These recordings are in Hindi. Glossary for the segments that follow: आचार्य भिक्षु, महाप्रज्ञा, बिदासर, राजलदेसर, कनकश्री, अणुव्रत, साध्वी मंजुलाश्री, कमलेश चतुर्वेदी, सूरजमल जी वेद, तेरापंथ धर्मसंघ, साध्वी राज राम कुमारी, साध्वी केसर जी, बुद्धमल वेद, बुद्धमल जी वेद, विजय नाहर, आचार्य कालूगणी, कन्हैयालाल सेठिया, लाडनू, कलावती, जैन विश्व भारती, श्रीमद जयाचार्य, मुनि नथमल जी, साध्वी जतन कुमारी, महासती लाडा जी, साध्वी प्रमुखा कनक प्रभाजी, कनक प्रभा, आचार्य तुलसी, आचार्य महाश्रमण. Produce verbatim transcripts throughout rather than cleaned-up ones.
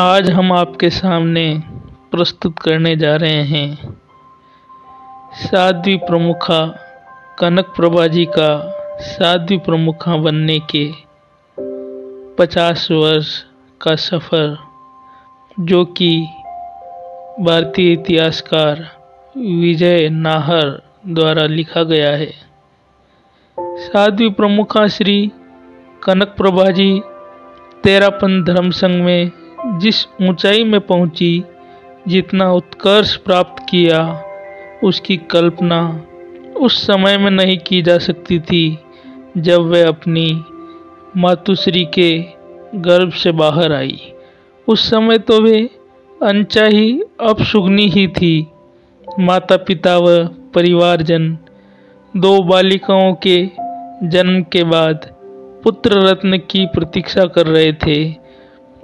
आज हम आपके सामने प्रस्तुत करने जा रहे हैं साध्वी प्रमुखा कनक प्रभाजी का साध्वी प्रमुखा बनने के पचास वर्ष का सफ़र, जो कि भारतीय इतिहासकार विजय नाहर द्वारा लिखा गया है। साध्वी प्रमुखा श्री कनक प्रभाजी तेरापंथ धर्मसंघ में जिस ऊंचाई में पहुंची, जितना उत्कर्ष प्राप्त किया, उसकी कल्पना उस समय में नहीं की जा सकती थी जब वह अपनी मातुश्री के गर्भ से बाहर आई। उस समय तो वे अनचाही अपशुगनी ही थी। माता पिता व परिवारजन दो बालिकाओं के जन्म के बाद पुत्र रत्न की प्रतीक्षा कर रहे थे,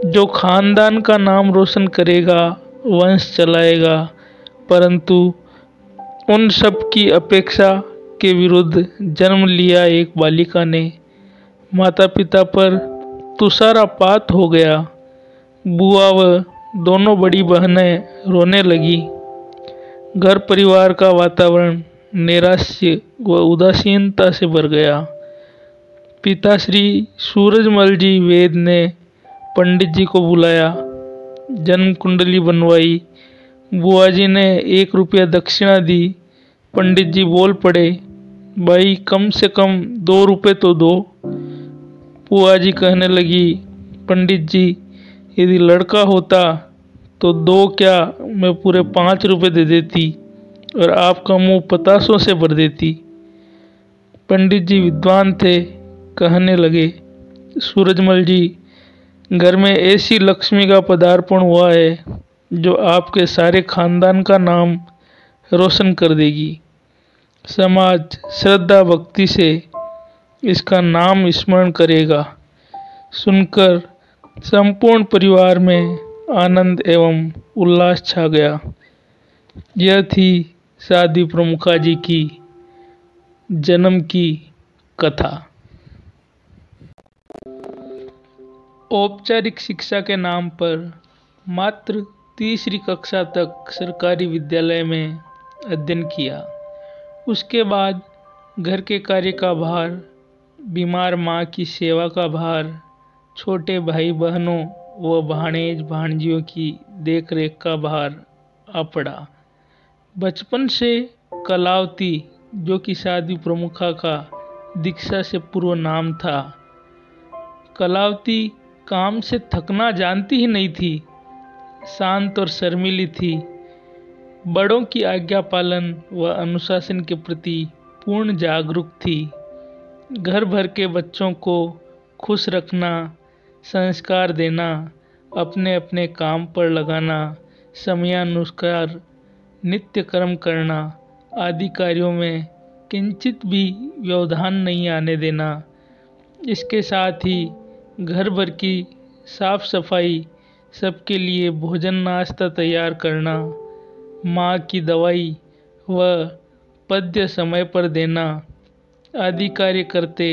जो खानदान का नाम रोशन करेगा, वंश चलाएगा, परंतु उन सब की अपेक्षा के विरुद्ध जन्म लिया एक बालिका ने माता पिता पर तुषारापात हो गया। बुआ व दोनों बड़ी बहनें रोने लगी। घर परिवार का वातावरण निराश्य व उदासीनता से भर गया। पिता श्री सूरजमल जी वेद ने पंडित जी को बुलाया, जन्म कुंडली बनवाई। बुआ जी ने एक रुपया दक्षिणा दी। पंडित जी बोल पड़े, भाई कम से कम दो रुपये तो दो। बुआ जी कहने लगी, पंडित जी यदि लड़का होता तो दो क्या, मैं पूरे पाँच रुपये दे देती और आपका मुंह पतासों से भर देती। पंडित जी विद्वान थे, कहने लगे, सूरजमल जी घर में ऐसी लक्ष्मी का पदार्पण हुआ है जो आपके सारे खानदान का नाम रोशन कर देगी। समाज श्रद्धा भक्ति से इसका नाम स्मरण करेगा। सुनकर संपूर्ण परिवार में आनंद एवं उल्लास छा गया। यह थी साध्वी प्रमुखा जी की जन्म की कथा। औपचारिक शिक्षा के नाम पर मात्र तीसरी कक्षा तक सरकारी विद्यालय में अध्ययन किया। उसके बाद घर के कार्य का भार, बीमार माँ की सेवा का भार, छोटे भाई बहनों व भाणेज भाणजियों की देखरेख का भार आ पड़ा। बचपन से कलावती, जो कि साध्वी प्रमुखा का दीक्षा से पूर्व नाम था, कलावती काम से थकना जानती ही नहीं थी। शांत और शर्मीली थी। बड़ों की आज्ञा पालन व अनुशासन के प्रति पूर्ण जागरूक थी। घर भर के बच्चों को खुश रखना, संस्कार देना, अपने अपने काम पर लगाना, समयानुसार नित्य कर्म करना आदि कार्यों में किंचित भी व्यवधान नहीं आने देना। इसके साथ ही घर भर की साफ सफाई, सबके लिए भोजन नाश्ता तैयार करना, माँ की दवाई व पद्य समय पर देना आदि कार्य करते।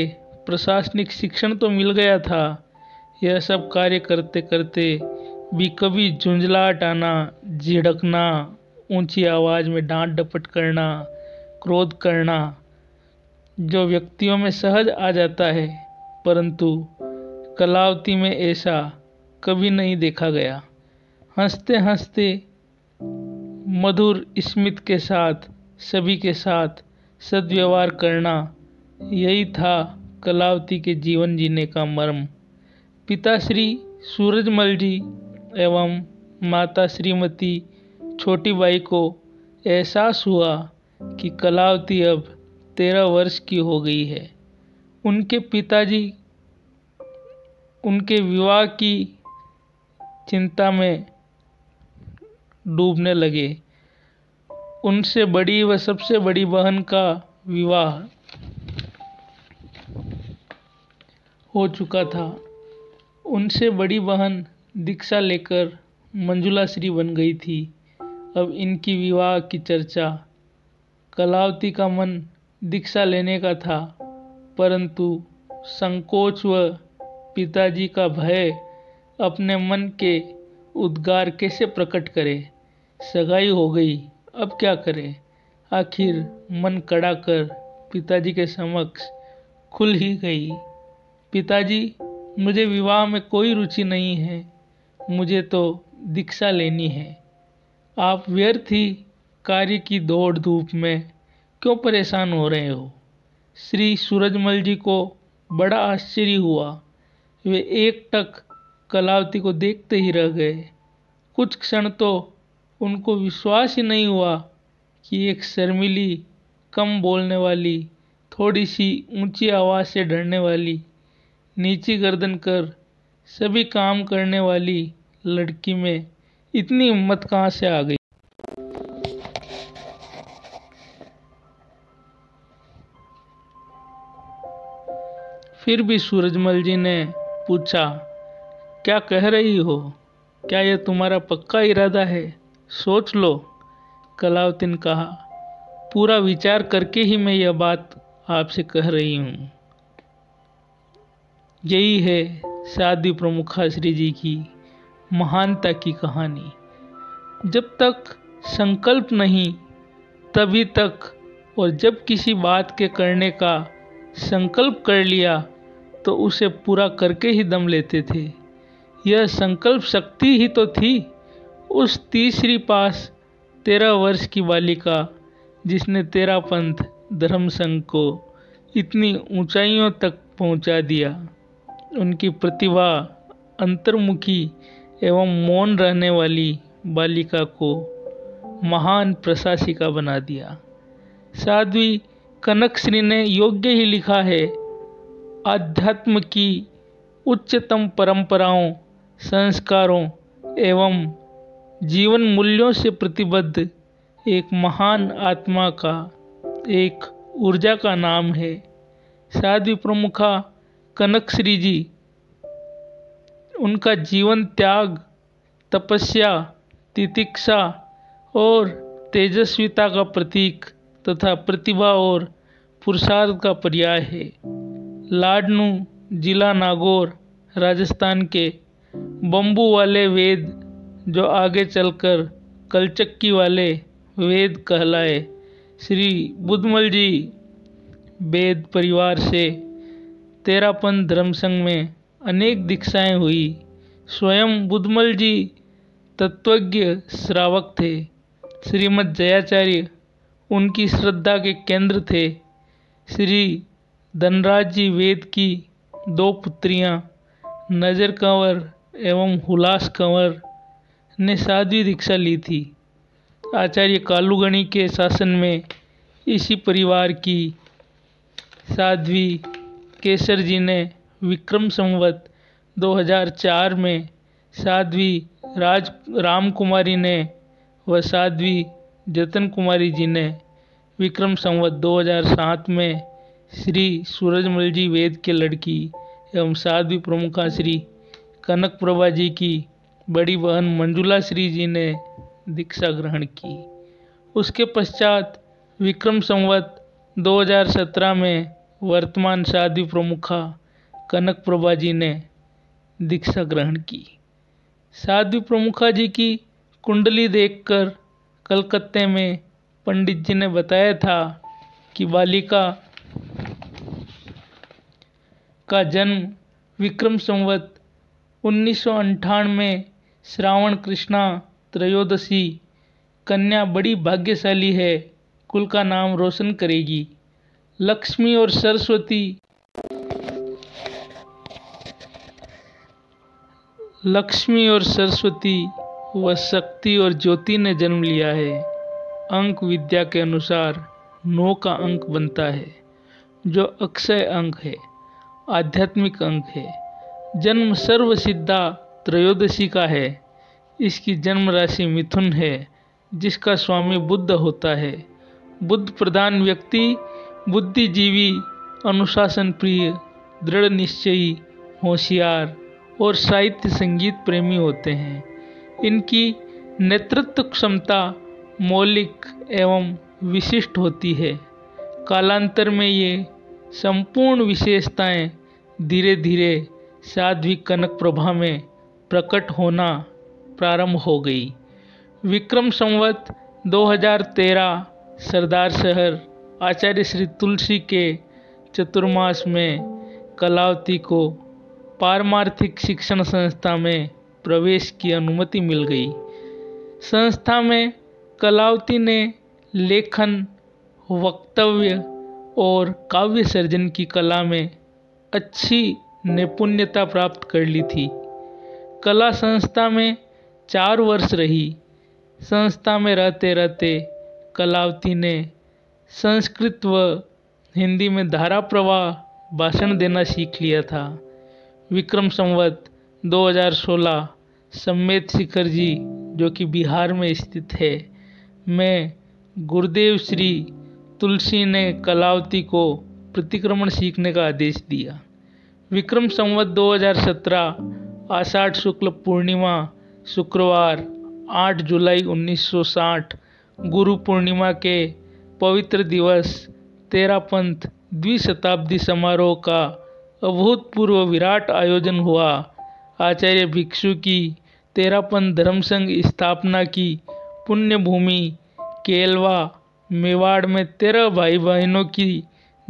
प्रशासनिक शिक्षण तो मिल गया था। यह सब कार्य करते करते भी कभी झुंझलाहट आना, झिड़कना, ऊंची आवाज़ में डांट डपट करना, क्रोध करना, जो व्यक्तियों में सहज आ जाता है, परंतु कलावती में ऐसा कभी नहीं देखा गया। हंसते हंसते मधुर स्मित के साथ सभी के साथ सद्व्यवहार करना, यही था कलावती के जीवन जीने का मर्म। पिताश्री सूरजमल जी एवं माता श्रीमती छोटी बाई को एहसास हुआ कि कलावती अब तेरह वर्ष की हो गई है। उनके पिताजी उनके विवाह की चिंता में डूबने लगे। उनसे बड़ी व सबसे बड़ी बहन का विवाह हो चुका था। उनसे बड़ी बहन दीक्षा लेकर मंजुलाश्री बन गई थी। अब इनकी विवाह की चर्चा, कलावती का मन दीक्षा लेने का था, परंतु संकोच व पिताजी का भय अपने मन के उद्गार कैसे प्रकट करे। सगाई हो गई, अब क्या करे। आखिर मन कड़ा कर पिताजी के समक्ष खुल ही गई। पिताजी, मुझे विवाह में कोई रुचि नहीं है, मुझे तो दीक्षा लेनी है। आप व्यर्थ ही कार्य की दौड़ धूप में क्यों परेशान हो रहे हो। श्री सूरजमल जी को बड़ा आश्चर्य हुआ। वे एक टक कलावती को देखते ही रह गए। कुछ क्षण तो उनको विश्वास ही नहीं हुआ कि एक शर्मीली, कम बोलने वाली, थोड़ी सी ऊंची आवाज़ से डरने वाली, नीची गर्दन कर सभी काम करने वाली लड़की में इतनी हिम्मत कहाँ से आ गई। फिर भी सूरजमल जी ने पूछा, क्या कह रही हो, क्या यह तुम्हारा पक्का इरादा है, सोच लो। कलावती ने कहा, पूरा विचार करके ही मैं यह बात आपसे कह रही हूँ। यही है साध्वी प्रमुखा श्री जी की महानता की कहानी। जब तक संकल्प नहीं, तभी तक, और जब किसी बात के करने का संकल्प कर लिया तो उसे पूरा करके ही दम लेते थे। यह संकल्प शक्ति ही तो थी उस तीसरी पास तेरह वर्ष की बालिका जिसने तेरापंथ धर्मसंघ को इतनी ऊंचाइयों तक पहुंचा दिया। उनकी प्रतिभा, अंतर्मुखी एवं मौन रहने वाली बालिका को महान प्रशासिका बना दिया। साध्वी कनकश्री ने योग्य ही लिखा है, आध्यात्म की उच्चतम परंपराओं, संस्कारों एवं जीवन मूल्यों से प्रतिबद्ध एक महान आत्मा का, एक ऊर्जा का नाम है। साध्वी प्रमुखा कनकश्री जी, उनका जीवन त्याग, तपस्या, तितिक्षा और तेजस्विता का प्रतीक तथा प्रतिभा और पुरुषार्थ का पर्याय है। लाडनू जिला नागौर, राजस्थान के बम्बू वाले वेद, जो आगे चलकर कलचक्की वाले वेद कहलाए, श्री बुद्धमल जी वेद परिवार से तेरापंथ धर्मसंघ में अनेक दीक्षाएं हुई। स्वयं बुद्धमल जी तत्वज्ञ श्रावक थे। श्रीमद जयाचार्य उनकी श्रद्धा के केंद्र थे। श्री धनराज जी वेद की दो पुत्रियां नजर कंवर एवं हुलास कंवर ने साध्वी दीक्षा ली थी। आचार्य कालूगणी के शासन में इसी परिवार की साध्वी केसर जी ने विक्रम संवत दो हज़ार चार में, साध्वी राज राम कुमारी ने व साध्वी जतन कुमारी जी ने विक्रम संवत दो हज़ार सात में श्री सूरजमल जी वेद के लड़की एवं साध्वी प्रमुखा श्री कनक प्रभाजी की बड़ी बहन मंजुलाश्री जी ने दीक्षा ग्रहण की। उसके पश्चात विक्रम संवत दो हज़ार सत्रह में वर्तमान साध्वी प्रमुखा कनक प्रभाजी ने दीक्षा ग्रहण की। साध्वी प्रमुखा जी की कुंडली देखकर कलकत्ते में पंडित जी ने बताया था कि बालिका का जन्म विक्रम संवत उन्नीस सौ अंठानवे श्रावण कृष्णा त्रयोदशी, कन्या बड़ी भाग्यशाली है, कुल का नाम रोशन करेगी। लक्ष्मी और सरस्वती लक्ष्मी और सरस्वती व शक्ति और ज्योति ने जन्म लिया है। अंक विद्या के अनुसार नौ का अंक बनता है, जो अक्षय अंक है, आध्यात्मिक अंक है। जन्म सर्वसिद्धा त्रयोदशी का है। इसकी जन्म राशि मिथुन है, जिसका स्वामी बुध होता है। बुध प्रधान व्यक्ति बुद्धिजीवी, अनुशासन प्रिय, दृढ़ निश्चयी, होशियार और साहित्य संगीत प्रेमी होते हैं। इनकी नेतृत्व क्षमता मौलिक एवं विशिष्ट होती है। कालांतर में ये संपूर्ण विशेषताएं धीरे धीरे साध्वी कनक प्रभा में प्रकट होना प्रारंभ हो गई। विक्रम संवत दो हज़ार तेरह सरदार शहर आचार्य श्री तुलसी के चतुर्मास में कलावती को पारमार्थिक शिक्षण संस्था में प्रवेश की अनुमति मिल गई। संस्था में कलावती ने लेखन, वक्तव्य और काव्य सर्जन की कला में अच्छी नैपुण्यता प्राप्त कर ली थी। कला संस्था में चार वर्ष रही। संस्था में रहते रहते कलावती ने संस्कृत व हिंदी में धारा प्रवाह भाषण देना सीख लिया था। विक्रम संवत दो हज़ार सोलह सम्मेद शिखर जी, जो कि बिहार में स्थित है, में गुरुदेव श्री तुलसी ने कलावती को प्रतिक्रमण सीखने का आदेश दिया। विक्रम संवत दो हज़ार सत्रह आषाढ़ शुक्ल पूर्णिमा शुक्रवार आठ जुलाई उन्नीस सौ साठ गुरु पूर्णिमा के पवित्र दिवस तेरापंथ द्विशताब्दी समारोह का अभूतपूर्व विराट आयोजन हुआ। आचार्य भिक्षु की तेरापंथ धर्मसंघ स्थापना की पुण्य भूमि केलवा मेवाड़ में तेरह भाई बहनों की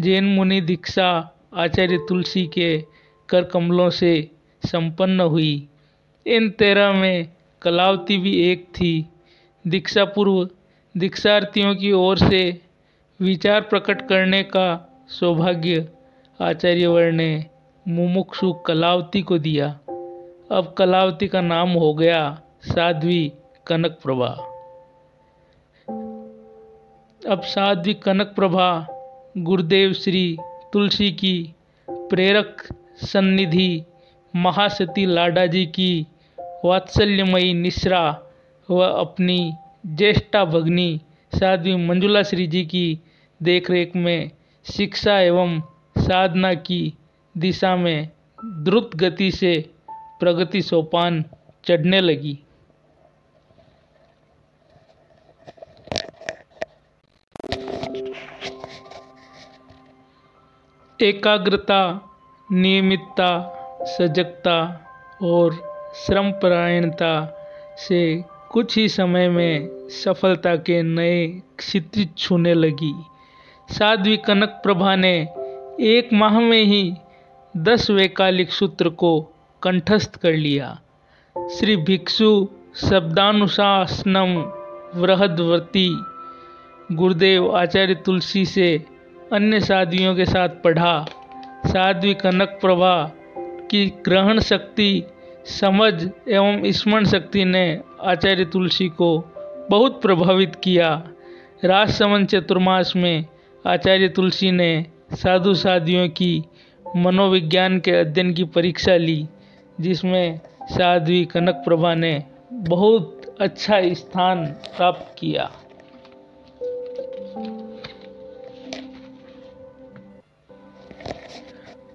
जैन मुनि दीक्षा आचार्य तुलसी के कर कमलों से संपन्न हुई। इन तेरह में कलावती भी एक थी। दीक्षा पूर्व दीक्षार्थियों की ओर से विचार प्रकट करने का सौभाग्य आचार्यवर ने मुमुक्षु कलावती को दिया। अब कलावती का नाम हो गया साध्वी कनक प्रभा। अब साध्वी कनक प्रभा गुरुदेव श्री तुलसी की प्रेरक सन्निधि महासती लाडा जी की वात्सल्यमयी निश्रा व अपनी ज्येष्ठा भगनी साध्वी मंजुलाश्री जी की देखरेख में शिक्षा एवं साधना की दिशा में द्रुत गति से प्रगति सोपान चढ़ने लगी। एकाग्रता, नियमितता, सजगता और श्रमपरायणता से कुछ ही समय में सफलता के नए क्षितिज छूने लगी। साध्वी कनक प्रभा ने एक माह में ही दस वैकालिक सूत्र को कंठस्थ कर लिया। श्री भिक्षु शब्दानुशासनम वृहदवर्ती गुरुदेव आचार्य तुलसी से अन्य साध्वियों के साथ पढ़ा। साध्वी कनक प्रभा की ग्रहण शक्ति, समझ एवं स्मरण शक्ति ने आचार्य तुलसी को बहुत प्रभावित किया। राजसमंद चतुर्मास में आचार्य तुलसी ने साधु साध्वियों की मनोविज्ञान के अध्ययन की परीक्षा ली, जिसमें साध्वी कनक प्रभा ने बहुत अच्छा स्थान प्राप्त किया।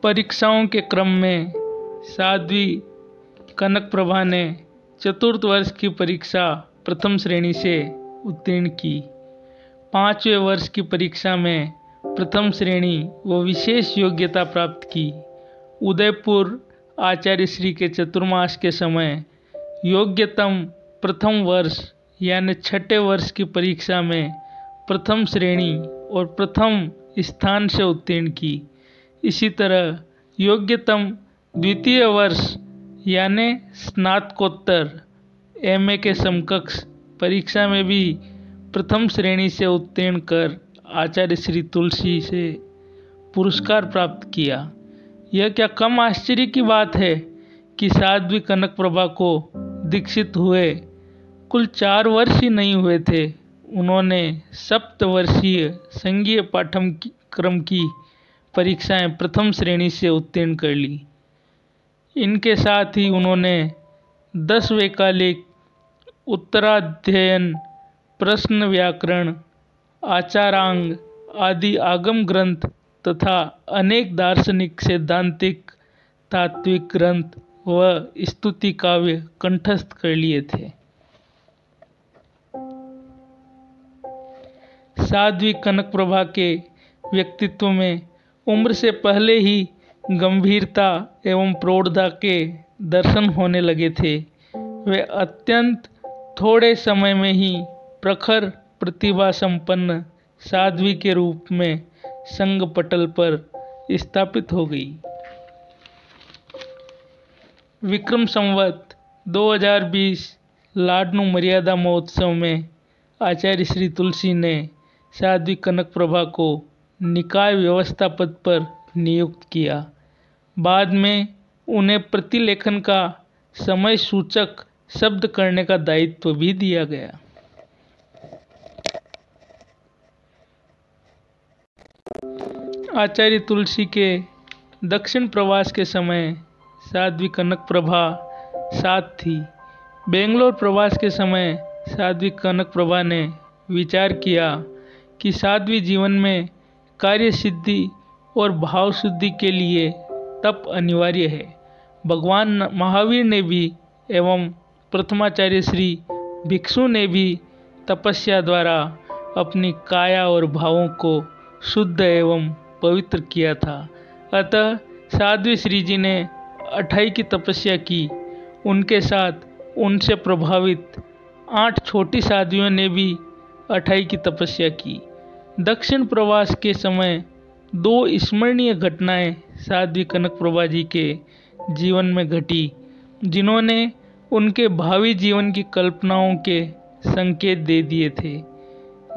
परीक्षाओं के क्रम में साध्वी कनक प्रभा ने चतुर्थ वर्ष की परीक्षा प्रथम श्रेणी से उत्तीर्ण की। पाँचवें वर्ष की परीक्षा में प्रथम श्रेणी व विशेष योग्यता प्राप्त की। उदयपुर आचार्य श्री के चतुर्मास के समय योग्यतम प्रथम वर्ष यानि छठे वर्ष की परीक्षा में प्रथम श्रेणी और प्रथम स्थान से उत्तीर्ण की। इसी तरह योग्यतम द्वितीय वर्ष यानि स्नातकोत्तर एम ए के समकक्ष परीक्षा में भी प्रथम श्रेणी से उत्तीर्ण कर आचार्य श्री तुलसी से पुरस्कार प्राप्त किया। यह क्या कम आश्चर्य की बात है कि साध्वी कनक प्रभा को दीक्षित हुए कुल चार वर्ष ही नहीं हुए थे, उन्होंने सप्तवर्षीय संघीय पाठ्यक्रम की परीक्षाएं प्रथम श्रेणी से उत्तीर्ण कर ली। इनके साथ ही उन्होंने दस वैकालिक, उत्तराध्ययन, प्रश्न व्याकरण, आचारांग आदि आगम ग्रंथ तथा अनेक दार्शनिक, सैद्धांतिक, तात्विक ग्रंथ व स्तुति काव्य कंठस्थ कर लिए थे। साध्वी कनक प्रभा के व्यक्तित्व में उम्र से पहले ही गंभीरता एवं प्रौढ़ता के दर्शन होने लगे थे। वे अत्यंत थोड़े समय में ही प्रखर प्रतिभा संपन्न साध्वी के रूप में संघ पटल पर स्थापित हो गई। विक्रम संवत दो हज़ार बीस लाडनू मर्यादा महोत्सव में आचार्य श्री तुलसी ने साध्वी कनक प्रभा को निकाय व्यवस्था पद पर नियुक्त किया। बाद में उन्हें प्रतिलेखन का समय सूचक शब्द करने का दायित्व भी दिया गया। आचार्य तुलसी के दक्षिण प्रवास के समय साध्वी कनक प्रभा साथ थी। बेंगलोर प्रवास के समय साध्वी कनक प्रभा ने विचार किया कि साध्वी जीवन में कार्य सिद्धि और भाव शुद्धि के लिए तप अनिवार्य है। भगवान महावीर ने भी एवं प्रथमाचार्य श्री भिक्षु ने भी तपस्या द्वारा अपनी काया और भावों को शुद्ध एवं पवित्र किया था। अतः साध्वी श्री जी ने अठाई की तपस्या की। उनके साथ उनसे प्रभावित आठ छोटी साध्वियों ने भी अठाई की तपस्या की। दक्षिण प्रवास के समय दो स्मरणीय घटनाएं साध्वी कनक प्रभाजी के जीवन में घटी, जिन्होंने उनके भावी जीवन की कल्पनाओं के संकेत दे दिए थे।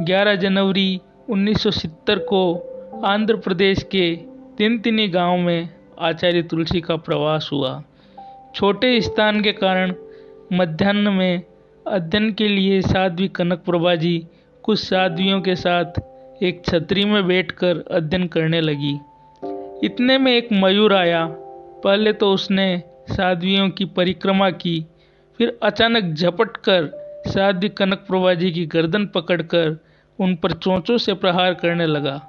ग्यारह जनवरी उन्नीस सौ सत्तर को आंध्र प्रदेश के तिनतिनी गांव में आचार्य तुलसी का प्रवास हुआ। छोटे स्थान के कारण मध्यान्ह में अध्ययन के लिए साध्वी कनक प्रभाजी कुछ साध्वियों के साथ एक छतरी में बैठकर अध्ययन करने लगी। इतने में एक मयूर आया। पहले तो उसने साध्वियों की परिक्रमा की, फिर अचानक झपट कर साध्वी कनक प्रभाजी की गर्दन पकड़कर उन पर चोंचों से प्रहार करने लगा।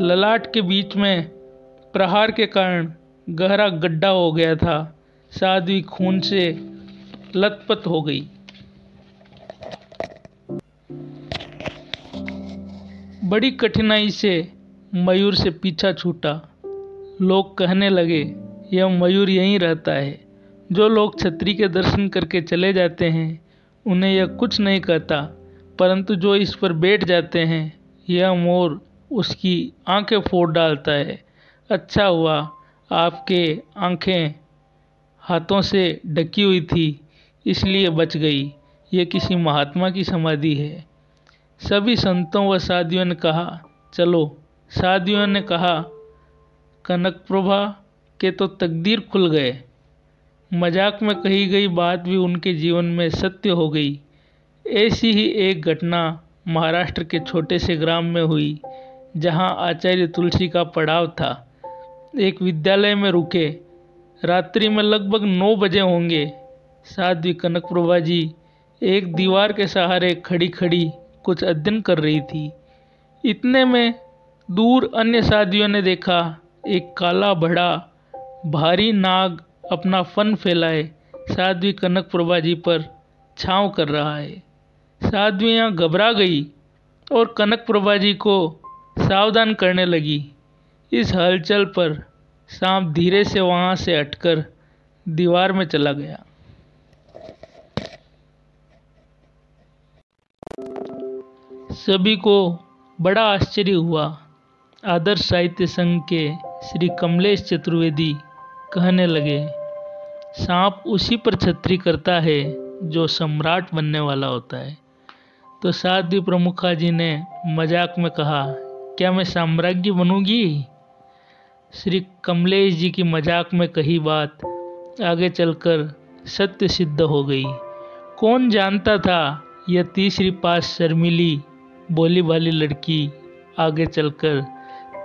ललाट के बीच में प्रहार के कारण गहरा गड्ढा हो गया था। साध्वी खून से लथपथ हो गई। बड़ी कठिनाई से मयूर से पीछा छूटा। लोग कहने लगे यह मयूर यहीं रहता है। जो लोग छतरी के दर्शन करके चले जाते हैं उन्हें यह कुछ नहीं कहता, परंतु जो इस पर बैठ जाते हैं यह मोर उसकी आंखें फोड़ डालता है। अच्छा हुआ आपके आंखें हाथों से ढकी हुई थी, इसलिए बच गई। ये किसी महात्मा की समाधि है। सभी संतों व साधुओं ने कहा चलो। साधुओं ने कहा कनक प्रभा के तो तकदीर खुल गए। मजाक में कही गई बात भी उनके जीवन में सत्य हो गई। ऐसी ही एक घटना महाराष्ट्र के छोटे से ग्राम में हुई, जहां आचार्य तुलसी का पड़ाव था। एक विद्यालय में रुके। रात्रि में लगभग नौ बजे होंगे। साध्वी कनक प्रभाजी एक दीवार के सहारे खड़ी खड़ी कुछ अध्ययन कर रही थी। इतने में दूर अन्य साध्वियों ने देखा एक काला बड़ा भारी नाग अपना फन फैलाए साध्वी कनक प्रभाजी पर छांव कर रहा है। साध्वियाँ घबरा गई और कनक प्रभाजी को सावधान करने लगी। इस हलचल पर सांप धीरे से वहां से हटकर दीवार में चला गया। सभी को बड़ा आश्चर्य हुआ। आदर्श साहित्य संघ के श्री कमलेश चतुर्वेदी कहने लगे सांप उसी पर छतरी करता है जो सम्राट बनने वाला होता है। तो साध्वी प्रमुखा जी ने मजाक में कहा क्या मैं साम्राज्ञी बनूंगी? श्री कमलेश जी की मजाक में कही बात आगे चलकर सत्य सिद्ध हो गई। कौन जानता था यह तीसरी पास शर्मिली बोली वाली लड़की आगे चलकर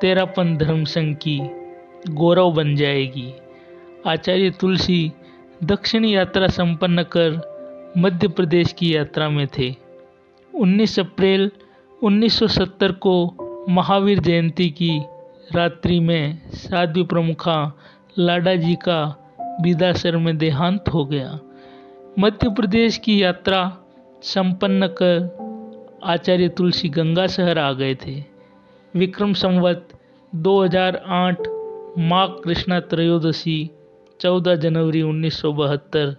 तेरापंथ धर्मसंघ की गौरव बन जाएगी। आचार्य तुलसी दक्षिण यात्रा संपन्न कर मध्य प्रदेश की यात्रा में थे। उन्नीस अप्रैल उन्नीस सौ सत्तर को महावीर जयंती की रात्रि में साध्वी प्रमुखा लाडा जी का बिदासर में देहांत हो गया। मध्य प्रदेश की यात्रा संपन्न कर आचार्य तुलसी गंगा शहर आ गए थे। विक्रम संवत दो हज़ार आठ माघ कृष्णा त्रयोदशी चौदह जनवरी उन्नीस सौ बहत्तर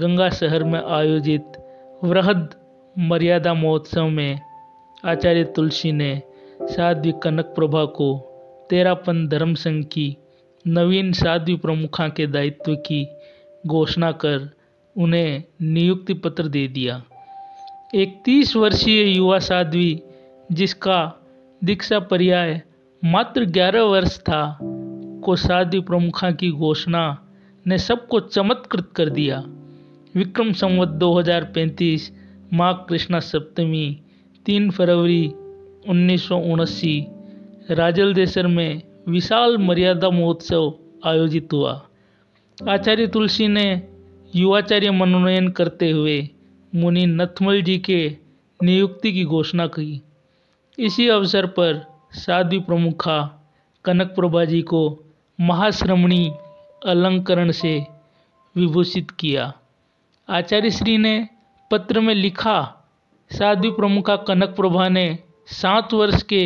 गंगा शहर में आयोजित वृहद मर्यादा महोत्सव में आचार्य तुलसी ने साध्वी कनक प्रभा को तेरापंथ धर्मसंघ की नवीन साध्वी प्रमुखा के दायित्व की घोषणा कर उन्हें नियुक्ति पत्र दे दिया। इकतीस वर्षीय युवा साध्वी, जिसका दीक्षा पर्याय मात्र ग्यारह वर्ष था, को साध्वी प्रमुखा की घोषणा ने सबको चमत्कृत कर दिया। विक्रम संवत दो हज़ार पैंतीस माघ कृष्णा सप्तमी तीन फरवरी उन्नीस सौ उनासी राजलदेसर में विशाल मर्यादा महोत्सव आयोजित हुआ। आचार्य तुलसी ने युवाचार्य मनोनयन करते हुए मुनि नथमल जी के नियुक्ति की घोषणा की। इसी अवसर पर साध्वी प्रमुखा कनक प्रभाजी को महाश्रमणी अलंकरण से विभूषित किया। आचार्य श्री ने पत्र में लिखा, साध्वी प्रमुखा कनक प्रभा ने सात वर्ष के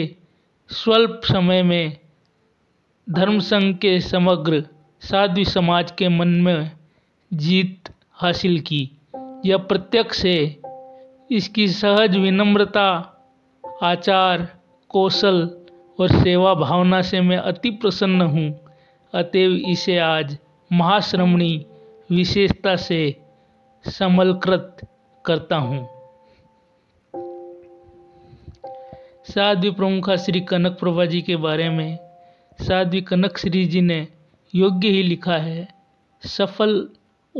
स्वल्प समय में धर्मसंघ के समग्र साध्वी समाज के मन में जीत हासिल की। यह प्रत्यक्ष है। इसकी सहज विनम्रता, आचार, कौशल और सेवा भावना से मैं अति प्रसन्न हूँ। अतएव इसे आज महाश्रमणी विशेषता से समलकृत करता हूँ। साध्वी प्रमुखा श्री कनक प्रभा जी के बारे में साध्वी कनक श्री जी ने योग्य ही लिखा है, सफल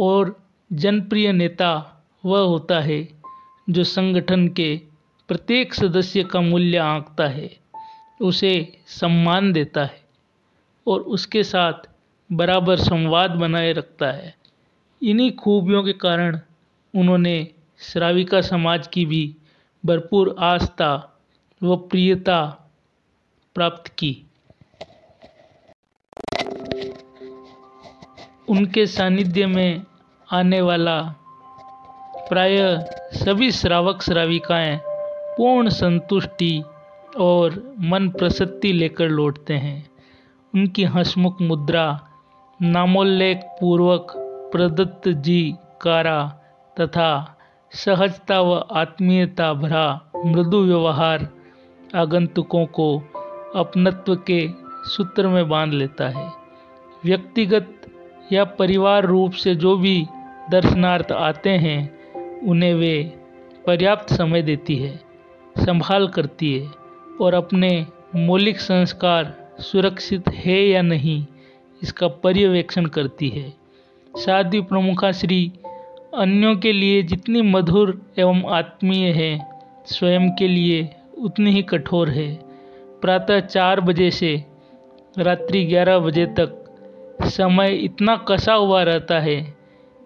और जनप्रिय नेता वह होता है जो संगठन के प्रत्येक सदस्य का मूल्य आंकता है, उसे सम्मान देता है और उसके साथ बराबर संवाद बनाए रखता है। इन्हीं खूबियों के कारण उन्होंने श्राविका समाज की भी भरपूर आस्था व प्रियता प्राप्त की। उनके सानिध्य में आने वाला प्रायः सभी श्रावक श्राविकाएं पूर्ण संतुष्टि और मन प्रसन्नता लेकर लौटते हैं। उनकी हंसमुख मुद्रा, नामोल्लेख पूर्वक प्रदत्त जी कारा तथा सहजता व आत्मीयता भरा मृदु व्यवहार आगंतुकों को अपनत्व के सूत्र में बांध लेता है। व्यक्तिगत या परिवार रूप से जो भी दर्शनार्थ आते हैं, उन्हें वे पर्याप्त समय देती है, संभाल करती है और अपने मौलिक संस्कार सुरक्षित है या नहीं इसका पर्यवेक्षण करती है। साध्वी प्रमुखा श्री अन्यों के लिए जितनी मधुर एवं आत्मीय है, स्वयं के लिए उतनी ही कठोर है। प्रातः चार बजे से रात्रि ग्यारह बजे तक समय इतना कसा हुआ रहता है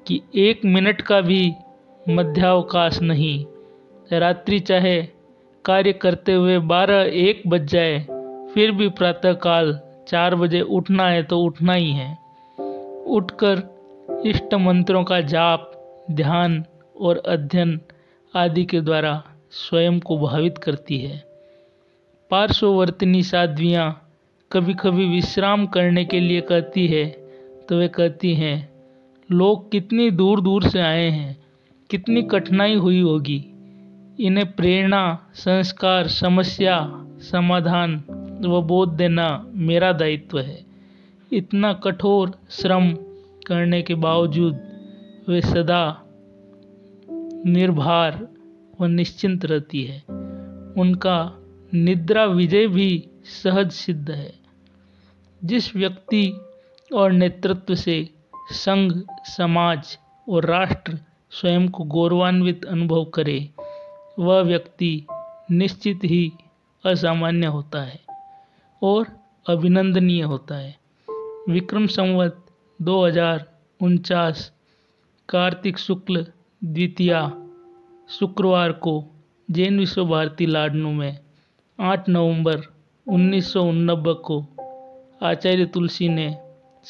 कि एक मिनट का भी मध्यावकाश नहीं। रात्रि चाहे कार्य करते हुए बारह एक बज जाए, फिर भी प्रातःकाल चार बजे उठना है तो उठना ही है। उठकर इष्ट मंत्रों का जाप, ध्यान और अध्ययन आदि के द्वारा स्वयं को भावित करती है। पार्श्ववर्तिनी साध्वियाँ कभी कभी विश्राम करने के लिए कहती है तो वे कहती हैं, लोग कितनी दूर दूर से आए हैं, कितनी कठिनाई हुई होगी। इन्हें प्रेरणा, संस्कार, समस्या समाधान व बोध देना मेरा दायित्व है। इतना कठोर श्रम करने के बावजूद वे सदा निर्भर व निश्चिंत रहती है। उनका निद्रा विजय भी सहज सिद्ध है। जिस व्यक्ति और नेतृत्व से संघ, समाज और राष्ट्र स्वयं को गौरवान्वित अनुभव करे, वह व्यक्ति निश्चित ही असामान्य होता है और अभिनंदनीय होता है। विक्रम संवत दो हजार उनचास कार्तिक शुक्ल द्वितीया शुक्रवार को जैन विश्व भारती लाडनू में आठ नवंबर उन्नीस सौ उन्नबे को आचार्य तुलसी ने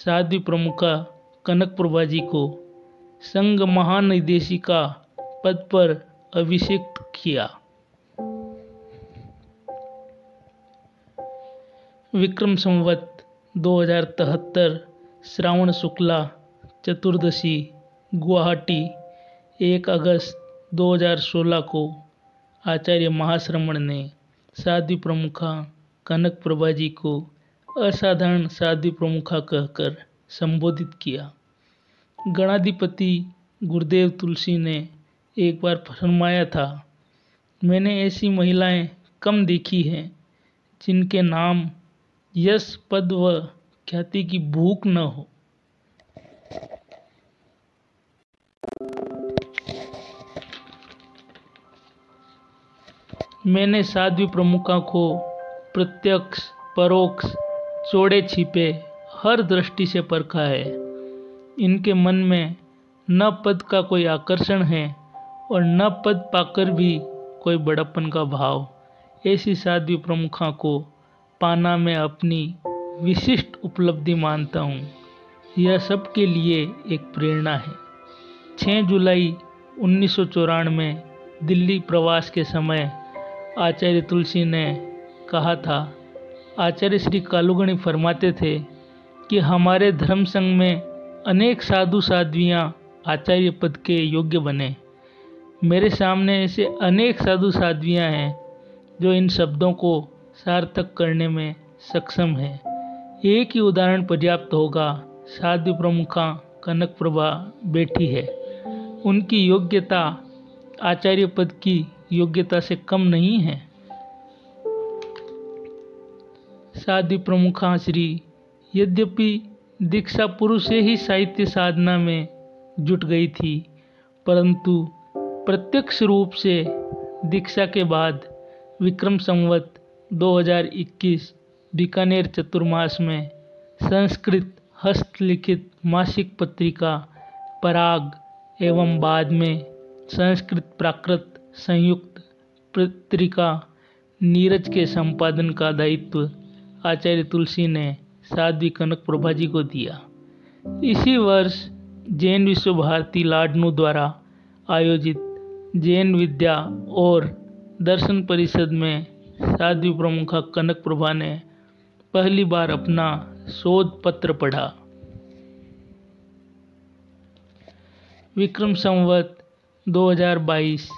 साध्वी प्रमुखा कनक प्रभा जी को संघ महानिदेशिका पद पर अभिषिक्त किया। विक्रम संवत दो हज़ार तिहत्तर श्रावण शुक्ला चतुर्दशी गुवाहाटी एक अगस्त दो हज़ार सोलह को आचार्य महाश्रमण ने साध्वी प्रमुखा कनक प्रभाजी को असाधारण साध्वी प्रमुखा कहकर संबोधित किया। गणाधिपति गुरुदेव तुलसी ने एक बार फरमाया था, मैंने ऐसी महिलाएं कम देखी हैं जिनके नाम यश पद व ख्याति की भूख न हो। मैंने साध्वी प्रमुखा को प्रत्यक्ष परोक्ष चौड़े छिपे हर दृष्टि से परखा है। इनके मन में न पद का कोई आकर्षण है और न पद पाकर भी कोई बड़प्पन का भाव। ऐसी साध्वी प्रमुखा को पाना मैं अपनी विशिष्ट उपलब्धि मानता हूँ। यह सबके लिए एक प्रेरणा है। छह जुलाई उन्नीस सौ चौरानवे दिल्ली प्रवास के समय आचार्य तुलसी ने कहा था, आचार्य श्री कालूगणी फरमाते थे कि हमारे धर्म संघ में अनेक साधु साध्वियाँ आचार्य पद के योग्य बने। मेरे सामने ऐसे अनेक साधु साध्वियाँ हैं जो इन शब्दों को सार्थक करने में सक्षम है। एक ही उदाहरण पर्याप्त होगा। साध्वी प्रमुखा कनक प्रभा बेटी है। उनकी योग्यता आचार्य पद की योग्यता से कम नहीं है। साध्वी प्रमुखा श्री यद्यपि दीक्षा पुरुष से ही साहित्य साधना में जुट गई थी, परंतु प्रत्यक्ष रूप से दीक्षा के बाद विक्रम संवत दो हज़ार इक्कीस बीकानेर चतुर्मास में संस्कृत हस्तलिखित मासिक पत्रिका पराग एवं बाद में संस्कृत प्राकृत संयुक्त पत्रिका नीरज के संपादन का दायित्व आचार्य तुलसी ने साध्वी कनक प्रभाजी को दिया। इसी वर्ष जैन विश्व भारती लाडनू द्वारा आयोजित जैन विद्या और दर्शन परिषद में साध्वी प्रमुखा कनक प्रभा ने पहली बार अपना शोध पत्र पढ़ा। विक्रम संवत दो हज़ार बाईस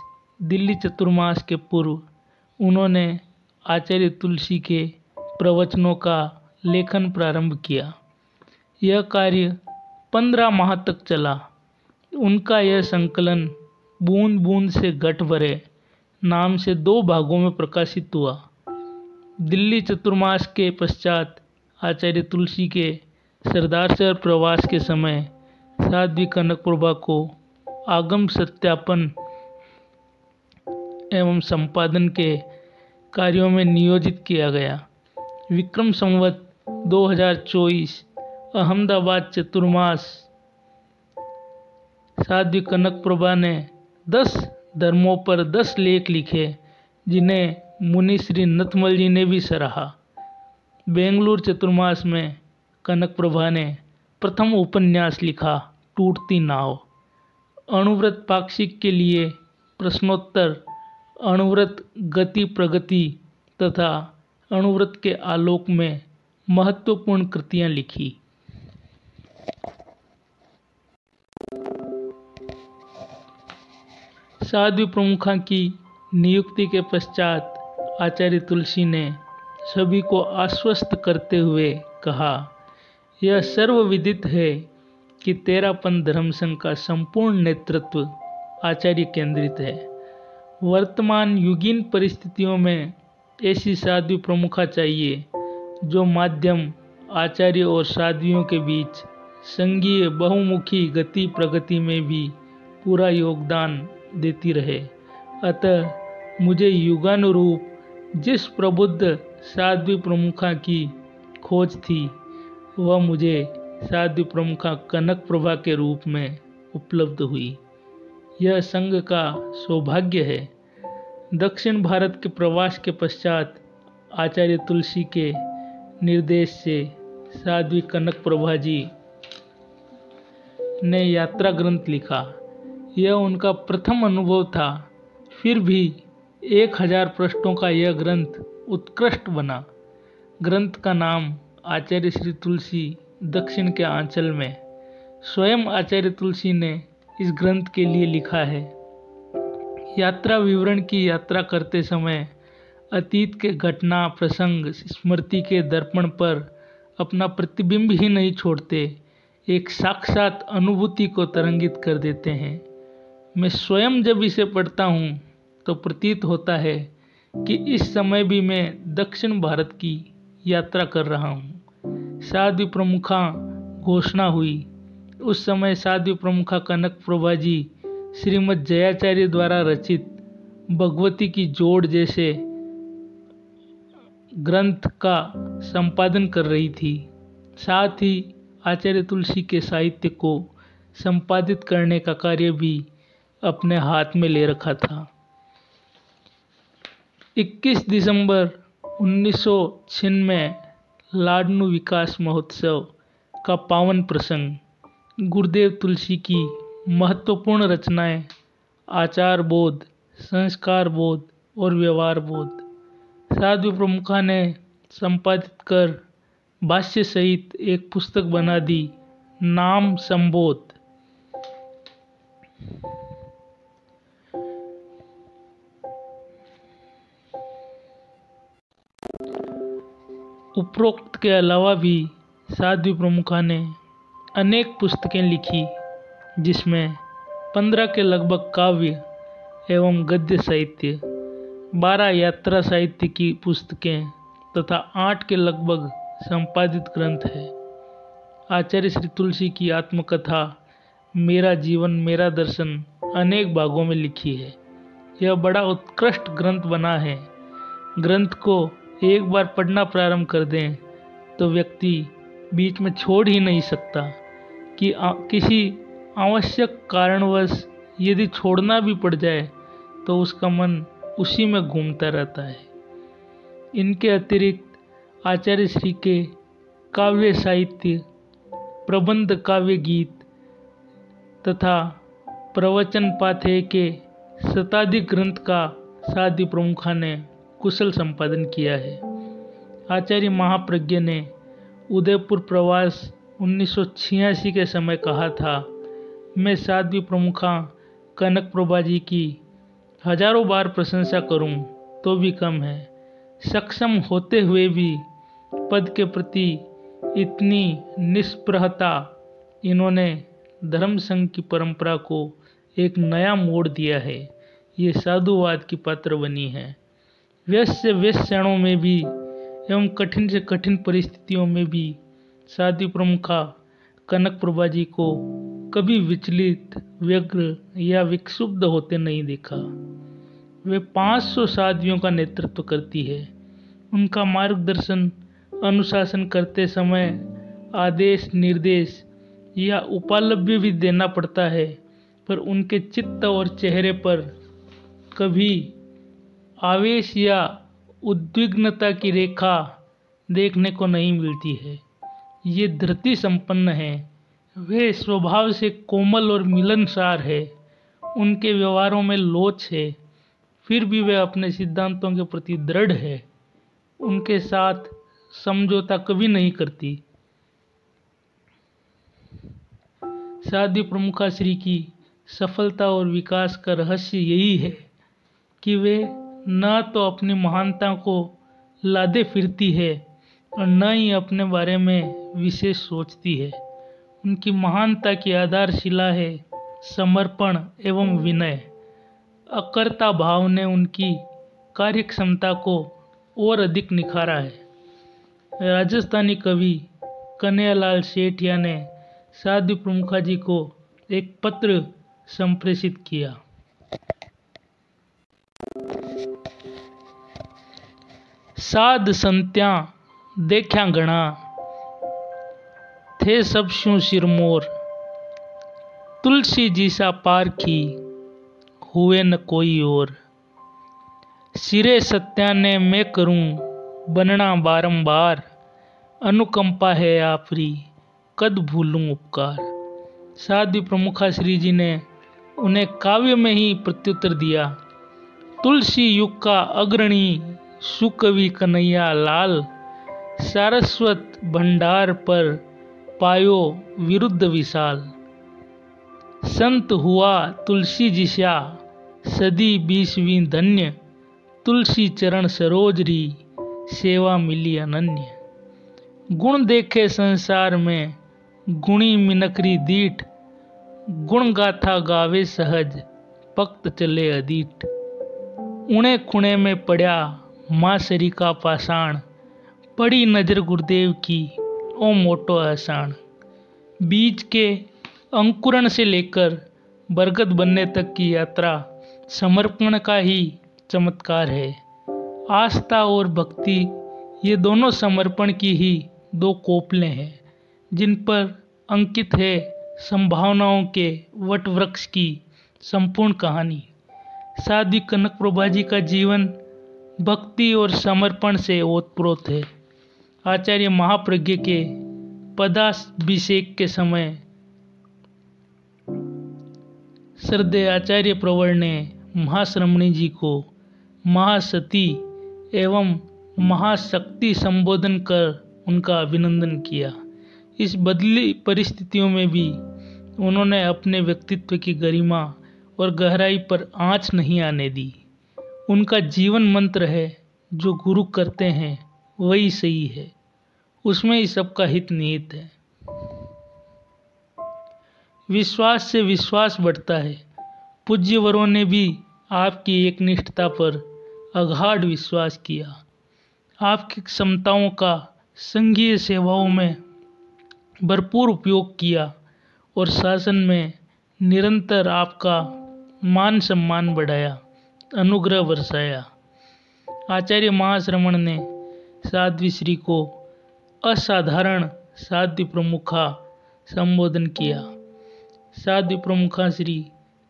दिल्ली चतुर्मास के पूर्व उन्होंने आचार्य तुलसी के प्रवचनों का लेखन प्रारंभ किया। यह कार्य पंद्रह माह तक चला। उनका यह संकलन बूंद बूंद से घट भरे नाम से दो भागों में प्रकाशित हुआ। दिल्ली चतुर्मास के पश्चात आचार्य तुलसी के सरदारसर प्रवास के समय साध्वी कनक प्रभा को आगम सत्यापन एवं संपादन के कार्यों में नियोजित किया गया। विक्रम संवत दो हज़ार चौबीस अहमदाबाद चतुर्मास साध्वी कनक प्रभा ने दस धर्मों पर दस लेख लिखे, जिन्हें मुनि श्री नथमल जी ने भी सराहा। बेंगलुरु चतुर्मास में कनक प्रभा ने प्रथम उपन्यास लिखा टूटती नाव। अणुव्रत पाक्षिक के लिए प्रश्नोत्तर, अणुव्रत गति प्रगति तथा अणुव्रत के आलोक में महत्वपूर्ण कृतियां लिखी। साध्वी प्रमुखा की नियुक्ति के पश्चात आचार्य तुलसी ने सभी को आश्वस्त करते हुए कहा, यह सर्वविदित है कि तेरापंथ धर्मसंघ का संपूर्ण नेतृत्व आचार्य केंद्रित है। वर्तमान युगीन परिस्थितियों में ऐसी साध्वी प्रमुखा चाहिए जो माध्यम आचार्य और साध्वियों के बीच संघीय बहुमुखी गति प्रगति में भी पूरा योगदान देती रहे। अतः मुझे युगानुरूप जिस प्रबुद्ध साध्वी प्रमुखा की खोज थी, वह मुझे साध्वी प्रमुखा कनक प्रभा के रूप में उपलब्ध हुई। यह संघ का सौभाग्य है। दक्षिण भारत के प्रवास के पश्चात आचार्य तुलसी के निर्देश से साध्वी कनक प्रभा जी ने यात्रा ग्रंथ लिखा। यह उनका प्रथम अनुभव था, फिर भी एक हजार पृष्ठों का यह ग्रंथ उत्कृष्ट बना। ग्रंथ का नाम आचार्य श्री तुलसी दक्षिण के आंचल में। स्वयं आचार्य तुलसी ने इस ग्रंथ के लिए लिखा है। यात्रा विवरण की यात्रा करते समय अतीत के घटना प्रसंग स्मृति के दर्पण पर अपना प्रतिबिंब ही नहीं छोड़ते, एक साक्षात अनुभूति को तरंगित कर देते हैं। मैं स्वयं जब इसे पढ़ता हूँ तो प्रतीत होता है कि इस समय भी मैं दक्षिण भारत की यात्रा कर रहा हूँ। साध्वी प्रमुखा घोषणा हुई, उस समय साध्वी प्रमुखा कनक प्रभाजी श्रीमद जयाचार्य द्वारा रचित भगवती की जोड़ जैसे ग्रंथ का संपादन कर रही थी। साथ ही आचार्य तुलसी के साहित्य को संपादित करने का कार्य भी अपने हाथ में ले रखा था। इक्कीस दिसंबर उन्नीस सौ छियानवे में लाडनू विकास महोत्सव का पावन प्रसंग, गुरुदेव तुलसी की महत्वपूर्ण रचनाएं आचार बोध, संस्कार बोध और व्यवहार बोध साध्वी प्रमुखा ने संपादित कर भाष्य सहित एक पुस्तक बना दी, नाम संबोध। उपरोक्त के अलावा भी साध्वी प्रमुखा ने अनेक पुस्तकें लिखी, जिसमें पंद्रह के लगभग काव्य एवं गद्य साहित्य, बारह यात्रा साहित्य की पुस्तकें तथा आठ के लगभग संपादित ग्रंथ है। आचार्य श्री तुलसी की आत्मकथा मेरा जीवन मेरा दर्शन अनेक भागों में लिखी है। यह बड़ा उत्कृष्ट ग्रंथ बना है। ग्रंथ को एक बार पढ़ना प्रारंभ कर दें तो व्यक्ति बीच में छोड़ ही नहीं सकता कि आ, किसी आवश्यक कारणवश यदि छोड़ना भी पड़ जाए तो उसका मन उसी में घूमता रहता है। इनके अतिरिक्त आचार्य श्री के काव्य साहित्य, प्रबंध काव्य गीत तथा प्रवचन पाथे के शताधिक ग्रंथ का साध्वी प्रमुखा ने कुशल संपादन किया है। आचार्य महाप्रज्ञा ने उदयपुर प्रवास उन्नीस सौ छियासी के समय कहा था, मैं साध्वी प्रमुखा कनक प्रभाजी की हजारों बार प्रशंसा करूं तो भी कम है। सक्षम होते हुए भी पद के प्रति इतनी निष्प्रहता, इन्होंने धर्म संघ की परंपरा को एक नया मोड़ दिया है। ये साधुवाद की पात्र बनी है। व्यस्त से व्यस्त क्षणों में भी एवं कठिन से कठिन परिस्थितियों में भी साध्वी प्रमुखा कनक प्रभाजी को कभी विचलित, व्यग्र या विक्षुब्ध होते नहीं देखा। वे पाँच सौ साध्वियों का नेतृत्व करती है। उनका मार्गदर्शन, अनुशासन करते समय आदेश निर्देश या उपालब्य भी देना पड़ता है, पर उनके चित्त और चेहरे पर कभी आवेश या उद्विग्नता की रेखा देखने को नहीं मिलती है। ये धृति संपन्न है। वे स्वभाव से कोमल और मिलनसार है। उनके व्यवहारों में लोच है, फिर भी वे अपने सिद्धांतों के प्रति दृढ़ है। उनके साथ समझौता कभी नहीं करती। साध्वी प्रमुखा श्री की सफलता और विकास का रहस्य यही है कि वे न तो अपनी महानता को लादे फिरती है और न ही अपने बारे में विशेष सोचती है। उनकी महानता की आधारशिला है समर्पण एवं विनय। अकर्ता भाव ने उनकी कार्यक्षमता को और अधिक निखारा है। राजस्थानी कवि कन्हैयालाल सेठिया ने साध्वी प्रमुखा जी को एक पत्र संप्रेषित किया। साध संत्या देख्या घणा थे सब शू सिरमोर, तुलसी जी सा पारखी हुए न कोई और। सिरे सत्या ने मैं करूं बनना बारंबार, अनुकंपा है आपरी कद भूलूं उपकार। साध्वी प्रमुखा श्री जी ने उन्हें काव्य में ही प्रत्युत्तर दिया। तुलसी युग का अग्रणी सुकवि कन्हैया लाल, सारस्वत भंडार पर पायो विरुद्ध विशाल। संत हुआ तुलसी जिशा सदी बीसवीं धन्य, तुलसी चरण सरोज री सेवा मिली अनन्य। गुण देखे संसार में गुणी मिनकरी दीठ, गुण गाथा गावे सहज पक्त चले अदीठ। उणे खुणे में पड़ा माँ सरी का पाषाण, पड़ी नजर गुरुदेव की ओ मोटो आसान। बीज के अंकुरण से लेकर बरगद बनने तक की यात्रा समर्पण का ही चमत्कार है। आस्था और भक्ति ये दोनों समर्पण की ही दो कोपलें हैं, जिन पर अंकित है संभावनाओं के वटवृक्ष की संपूर्ण कहानी। साध्वी कनक प्रभाजी का जीवन भक्ति और समर्पण से ओतप्रोत है। आचार्य महाप्रज्ञा के पदाभिषेक के समय श्रद्धेय आचार्य प्रवर ने महाश्रमण जी को महासती एवं महाशक्ति संबोधन कर उनका अभिनंदन किया। इस बदली परिस्थितियों में भी उन्होंने अपने व्यक्तित्व की गरिमा और गहराई पर आँच नहीं आने दी। उनका जीवन मंत्र है, जो गुरु करते हैं वही सही है, उसमें ही सबका हित निहित है। विश्वास से विश्वास बढ़ता है। पूज्यवरों ने भी आपकी एकनिष्ठता पर अगाध विश्वास किया। आपकी क्षमताओं का संघीय सेवाओं में भरपूर उपयोग किया और शासन में निरंतर आपका मान सम्मान बढ़ाया, अनुग्रह बरसाया। आचार्य महाश्रमण ने साध्वी श्री को असाधारण साध्वी प्रमुखा संबोधन किया। साध्वी प्रमुखा श्री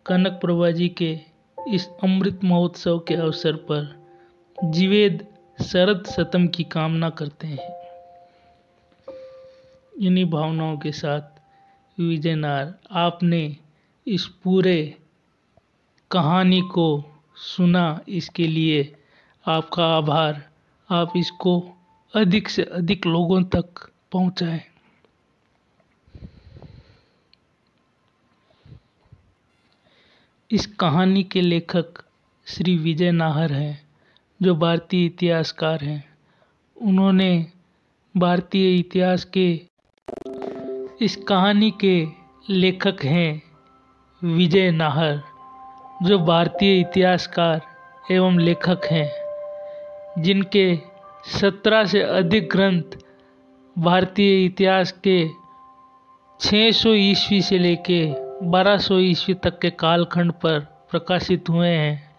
कनक प्रभाजी के इस अमृत महोत्सव के अवसर पर जीवेद शरद शतम की कामना करते हैं। इन्हीं भावनाओं के साथ विजय नाहर, आपने इस पूरे कहानी को सुना, इसके लिए आपका आभार। आप इसको अधिक से अधिक लोगों तक पहुंचाएं। इस कहानी के लेखक श्री विजय नाहर हैं, जो भारतीय इतिहासकार हैं। उन्होंने भारतीय इतिहास के इस कहानी के लेखक हैं विजय नाहर, जो भारतीय इतिहासकार एवं लेखक हैं, जिनके सत्रह से अधिक ग्रंथ भारतीय इतिहास के छह सौ ईस्वी से लेके बारह सौ ईस्वी तक के कालखंड पर प्रकाशित हुए हैं।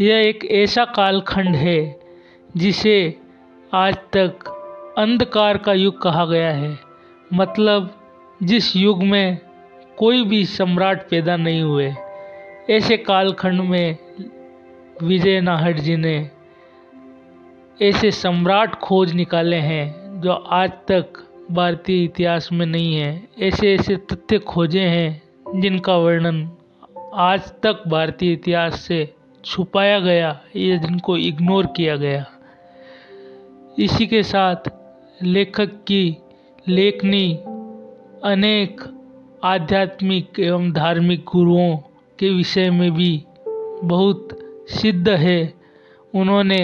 यह एक ऐसा कालखंड है जिसे आज तक अंधकार का युग कहा गया है, मतलब जिस युग में कोई भी सम्राट पैदा नहीं हुए। ऐसे कालखंड में विजय नाहर जी ने ऐसे सम्राट खोज निकाले हैं जो आज तक भारतीय इतिहास में नहीं है। ऐसे ऐसे तथ्य खोजे हैं जिनका वर्णन आज तक भारतीय इतिहास से छुपाया गया या जिनको इग्नोर किया गया। इसी के साथ लेखक की लेखनी अनेक आध्यात्मिक एवं धार्मिक गुरुओं के विषय में भी बहुत सिद्ध है। उन्होंने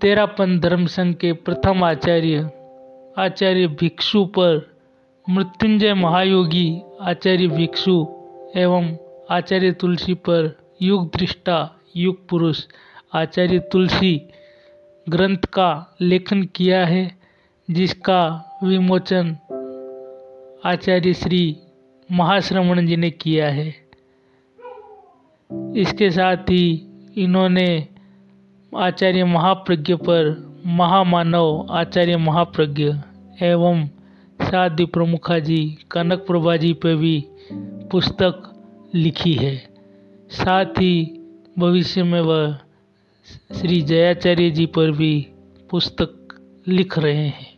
तेरापंथ धर्मसंघ के प्रथम आचार्य आचार्य भिक्षु पर मृत्युंजय महायोगी आचार्य भिक्षु एवं आचार्य तुलसी पर युग दृष्टा युग पुरुष आचार्य तुलसी ग्रंथ का लेखन किया है, जिसका विमोचन आचार्य श्री महाश्रमण जी ने किया है। इसके साथ ही इन्होंने आचार्य महाप्रज्ञा पर महामानव आचार्य महाप्रज्ञा एवं साध्वी प्रमुखा जी कनक प्रभा जी पर भी पुस्तक लिखी है। साथ ही भविष्य में वह श्री जयाचार्य जी पर भी पुस्तक लिख रहे हैं।